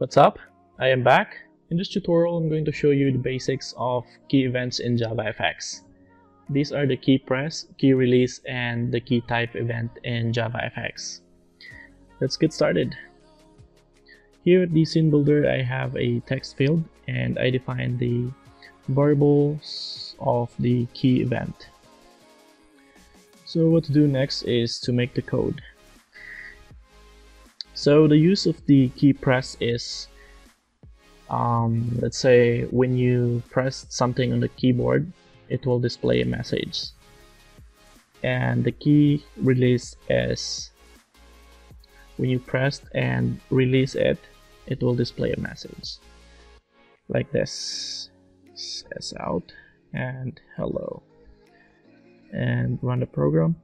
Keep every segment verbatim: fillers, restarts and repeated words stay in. What's up? I am back. In this tutorial, I'm going to show you the basics of key events in JavaFX. These are the key press, key release, and the key type event in JavaFX. Let's get started. Here at the Scene Builder, I have a text field, and I define the variables of the key event. So what to do next is to make the code. So the use of the key press is, um, let's say when you press something on the keyboard, it will display a message. And the key release is when you press and release it, it will display a message like this. Says out and hello. And run the program.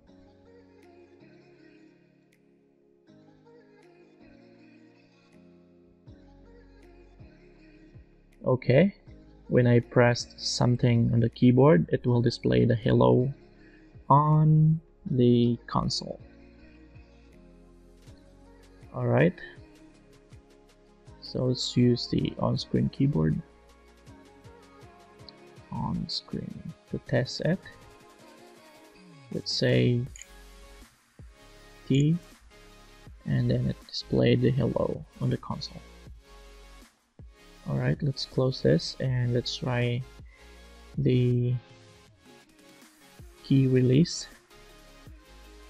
Okay, when I press something on the keyboard, it will display the hello on the console. Alright, so let's use the on-screen keyboard. On-screen to test it. Let's say T, and then it displayed the hello on the console. Alright, let's close this and let's try the key release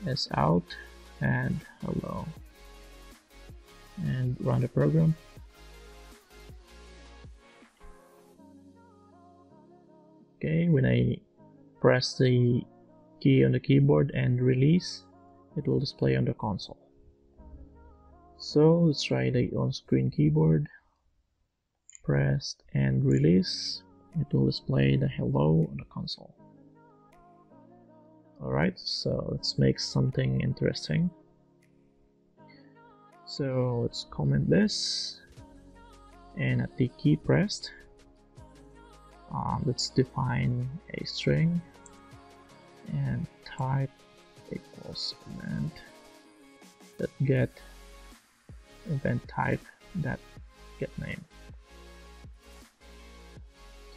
as out and hello and run the program. Okay, when I press the key on the keyboard and release, it will display on the console. So let's try the on-screen keyboard, pressed and release, it will display the hello on the console. Alright, so let's make something interesting. So let's comment this, and at the key pressed, um, let's define a string and type equals event that get event type that get name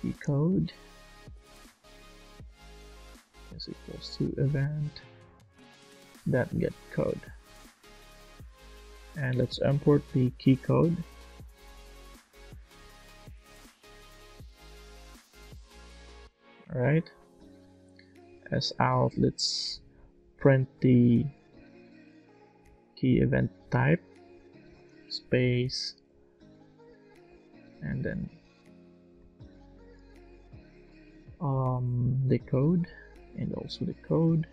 key code is equals to event that get code, and let's import the key code. All right. As out, let's print the key event type space and then um, the code and also the code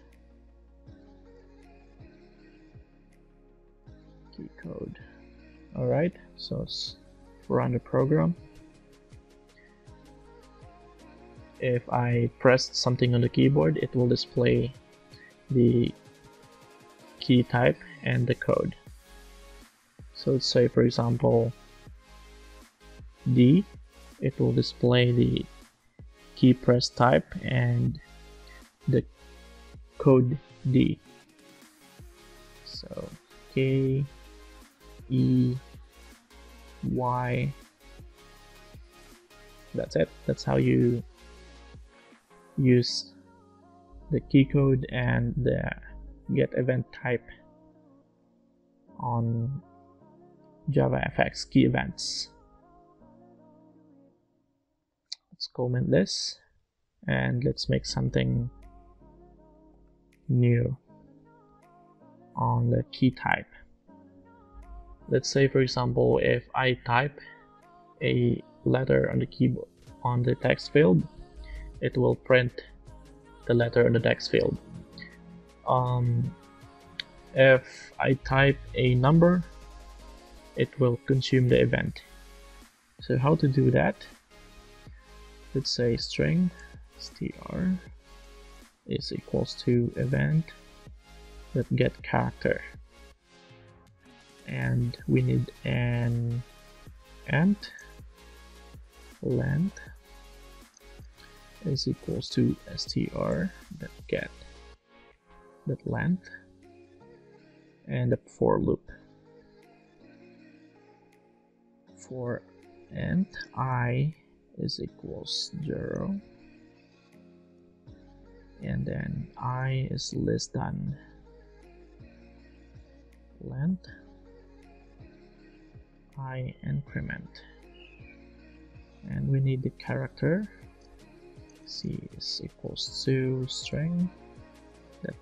key code. Alright, so let's run the program. If I press something on the keyboard, it will display the key type and the code. So let's say, for example, D, it will display the key press type and the code D. So K, E, Y, that's it. That's how you use the key code and the get event type on JavaFX key events. Let's comment this and let's make something new on the key type. Let's say, for example, if I type a letter on the keyboard on the text field, it will print the letter in the text field. Um, if I type a number, it will consume the event. So how to do that? Let's say string str is equals to event that get character, and we need an int length is equals to str that get that length and a for loop. for int I is equals zero, and then I is less than length, I increment, and we need the character C is equals to string that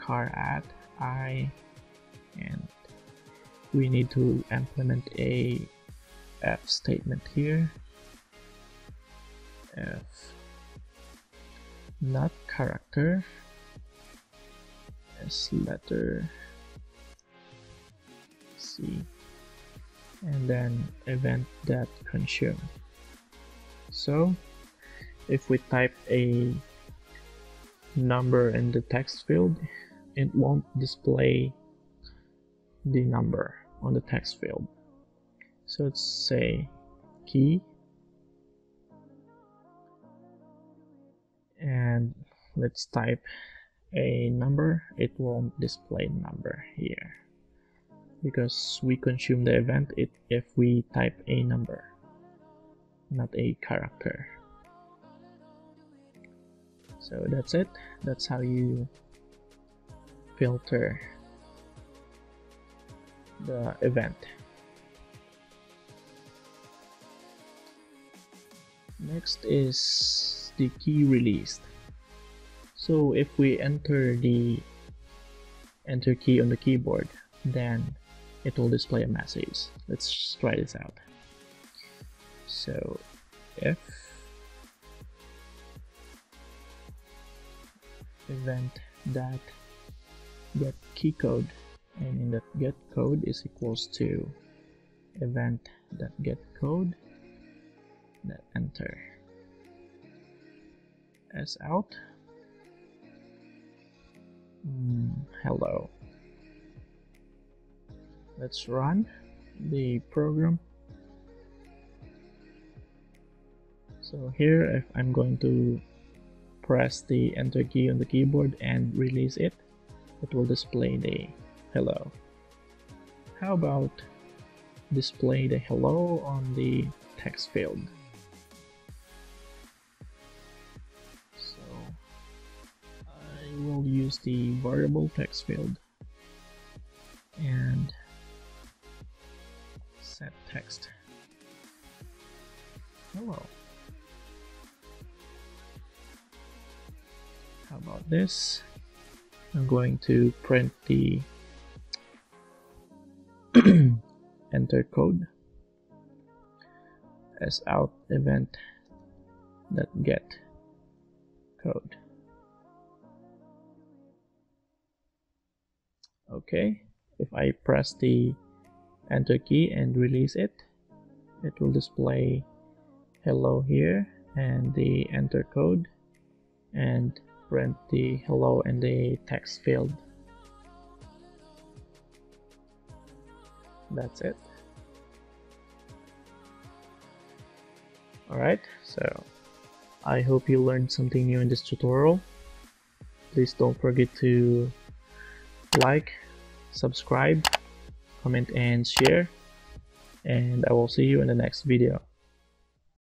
char add I, and we need to implement a if statement here. If not character is letter C, and then event that consume. So if we type a number in the text field, it won't display the number on the text field. So let's say key, and let's type a number. It won't display number here because we consume the event it if we type a number, not a character. So that's it. That's how you filter the event. Next is the key released. So if we enter the enter key on the keyboard, then it will display a message. Let's try this out. So if event that get key code, and in that get code is equals to event that get code that enter as out mm, hello. Let's run the program. So here, if I'm going to press the enter key on the keyboard and release it, it will display the hello. How about display the hello on the text field? So I will use the variable text field and set text hello. How about this? I'm going to print the enter code as out event that get code. Okay, if I press the enter key and release it, it will display hello here and the enter code, and print the hello in the text field. That's it. Alright, so I hope you learned something new in this tutorial. Please don't forget to like, subscribe, comment and share, and I will see you in the next video.